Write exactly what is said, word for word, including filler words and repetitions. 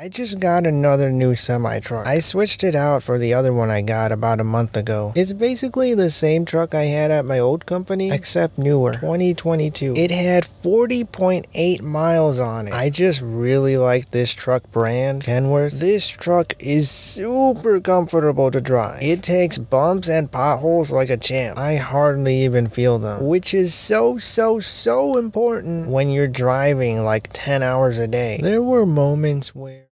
I just got another new semi truck. I switched it out for the other one I got about a month ago. It's basically the same truck I had at my old company, except newer, twenty twenty-two. It had forty point eight miles on it. I just really like this truck brand, Kenworth. This truck is super comfortable to drive. It takes bumps and potholes like a champ. I hardly even feel them, which is so, so, so important when you're driving like ten hours a day. There were moments where